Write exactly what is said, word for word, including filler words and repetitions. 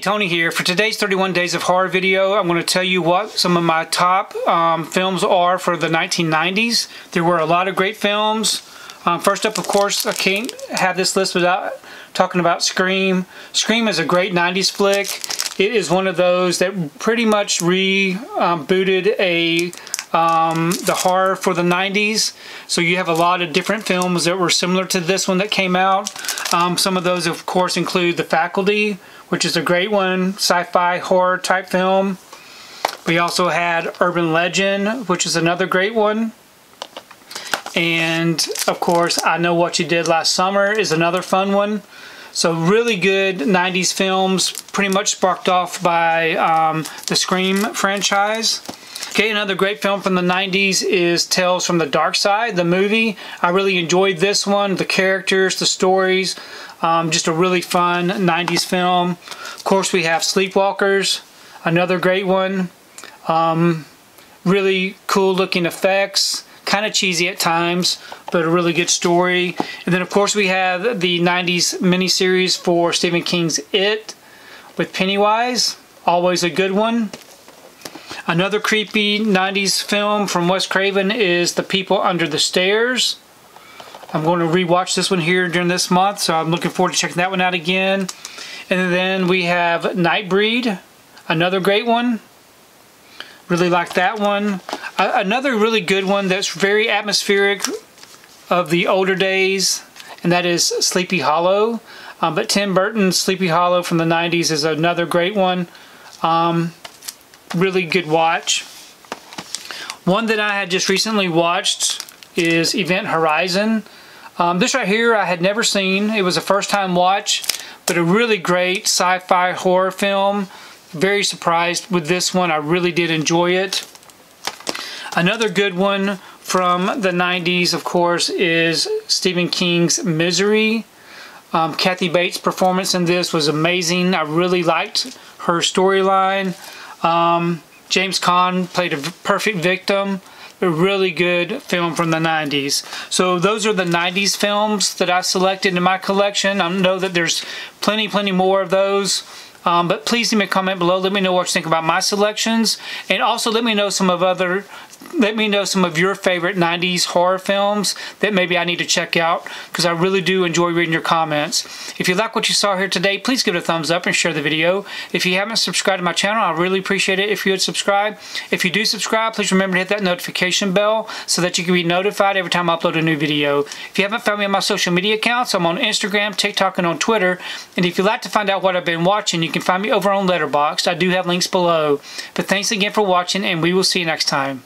Tony here. For today's thirty-one Days of Horror video, I'm going to tell you what some of my top um, films are for the nineteen nineties. There were a lot of great films. Um, first up, of course, I can't have this list without talking about Scream. Scream is a great nineties flick. It is one of those that pretty much rebooted a um, the horror for the nineties. So you have a lot of different films that were similar to this one that came out. Um, some of those, of course, include The Faculty, which is a great one, sci-fi horror type film. We also had Urban Legend, which is another great one. And of course, I Know What You Did Last Summer is another fun one. So really good nineties films, pretty much sparked off by um, the Scream franchise. Okay, another great film from the nineties is Tales from the Dark Side, the movie. I really enjoyed this one, the characters, the stories, um, just a really fun nineties film. Of course, we have Sleepwalkers, another great one. Um, really cool looking effects, kind of cheesy at times, but a really good story. And then, of course, we have the nineties miniseries for Stephen King's It with Pennywise, always a good one. Another creepy nineties film from Wes Craven is The People Under the Stairs. I'm going to rewatch this one here during this month, so I'm looking forward to checking that one out again. And then we have Nightbreed, another great one. Really like that one. Uh, another really good one that's very atmospheric of the older days, and that is Sleepy Hollow. Um, but Tim Burton's Sleepy Hollow from the nineties is another great one. Um, Really good watch. One that I had just recently watched is Event Horizon. Um, this right here I had never seen. It was a first time watch, but a really great sci-fi horror film. Very surprised with this one. I really did enjoy it. Another good one from the nineties, of course, is Stephen King's Misery. Um, Kathy Bates' performance in this was amazing. I really liked her storyline. Um, James Caan played a perfect victim. A really good film from the nineties. So those are the nineties films that I selected in my collection. I know that there's plenty, plenty more of those. Um, but please leave me a comment below. Let me know what you think about my selections, and also let me know some of other, let me know some of your favorite nineties horror films that maybe I need to check out, because I really do enjoy reading your comments. If you like what you saw here today, please give it a thumbs up and share the video. If you haven't subscribed to my channel, I really appreciate it if you would subscribe. If you do subscribe, please remember to hit that notification bell so that you can be notified every time I upload a new video. If you haven't found me on my social media accounts, I'm on Instagram, TikTok, and on Twitter. And if you'd like to find out what I've been watching, you You can find me over on Letterboxd. I do have links below. But thanks again for watching, and we will see you next time.